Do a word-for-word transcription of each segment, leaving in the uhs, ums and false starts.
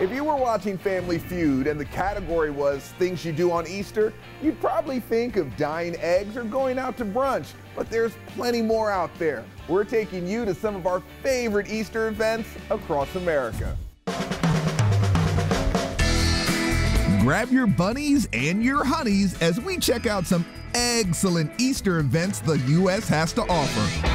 If you were watching Family Feud and the category was things you do on Easter, you'd probably think of dyeing eggs or going out to brunch, but there's plenty more out there. We're taking you to some of our favorite Easter events across America. Grab your bunnies and your honeys as we check out some excellent Easter events the U S has to offer.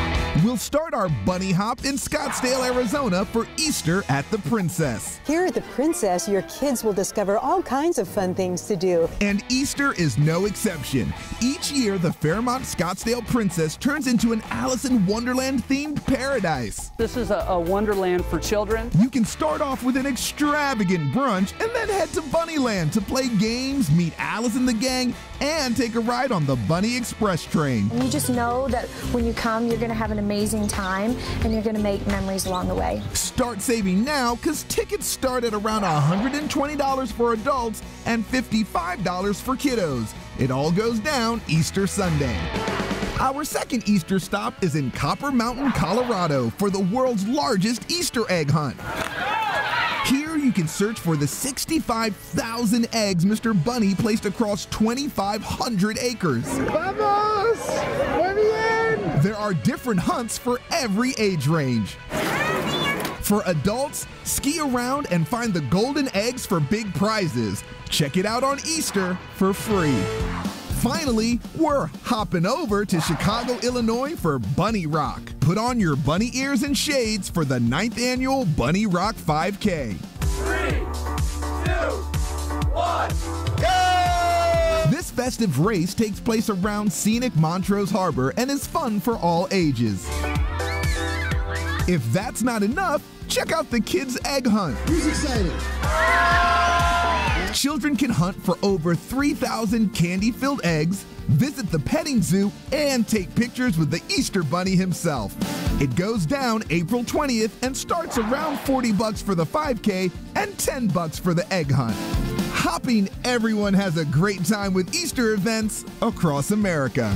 We'll start our bunny hop in Scottsdale, Arizona for Easter at the Princess. Here at the Princess, your kids will discover all kinds of fun things to do. And Easter is no exception. Each year, the Fairmont Scottsdale Princess turns into an Alice in Wonderland themed paradise. This is a, a wonderland for children. You can start off with an extravagant brunch and then head to Bunnyland to play games, meet Alice and the gang, and take a ride on the Bunny Express train. And you just know that when you come, you're going to have an amazing time and you're going to make memories along the way. Start saving now, because tickets start at around one hundred twenty dollars for adults and fifty-five dollars for kiddos. It all goes down Easter Sunday. Our second Easter stop is in Copper Mountain, Colorado, for the world's largest Easter egg hunt. Here you can search for the sixty-five thousand eggs Mister Bunny placed across twenty-five hundred acres. Vamos! Muy bien! There are different hunts for every age range. For adults, ski around and find the golden eggs for big prizes. Check it out on Easter for free. Finally, we're hopping over to Chicago, Illinois for Bunny Rock. Put on your bunny ears and shades for the ninth annual Bunny Rock five K. Three, two, one, go! This festive race takes place around scenic Montrose Harbor and is fun for all ages. If that's not enough, check out the kids' egg hunt. Who's excited? Children can hunt for over three thousand candy-filled eggs, visit the petting zoo, and take pictures with the Easter Bunny himself. It goes down April twentieth and starts around forty bucks for the five K and ten bucks for the egg hunt. Hopping, everyone has a great time with Easter events across America.